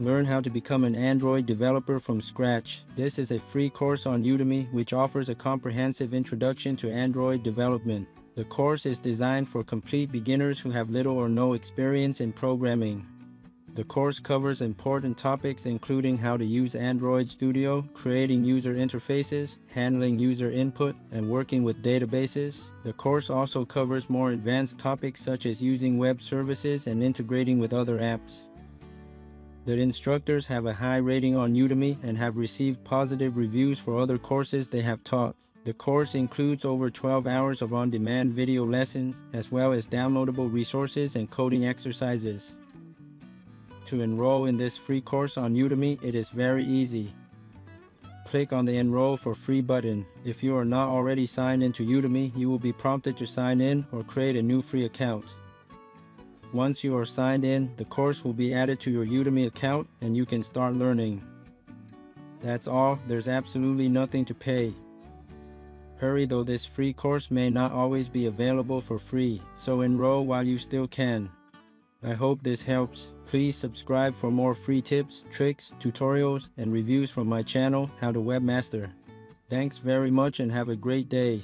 Learn how to become an Android developer from scratch. This is a free course on Udemy, which offers a comprehensive introduction to Android development. The course is designed for complete beginners who have little or no experience in programming. The course covers important topics including how to use Android Studio, creating user interfaces, handling user input, and working with databases. The course also covers more advanced topics such as using web services and integrating with other apps. The instructors have a high rating on Udemy and have received positive reviews for other courses they have taught. The course includes over 12 hours of on-demand video lessons, as well as downloadable resources and coding exercises. To enroll in this free course on Udemy, it is very easy. Click on the Enroll for Free button. If you are not already signed into Udemy, you will be prompted to sign in or create a new free account. Once you are signed in, the course will be added to your Udemy account and you can start learning. That's all. There's absolutely nothing to pay. Hurry, though this free course may not always be available for free, so enroll while you still can. I hope this helps. Please subscribe for more free tips, tricks, tutorials, and reviews from my channel, How to Webmaster. Thanks very much and have a great day.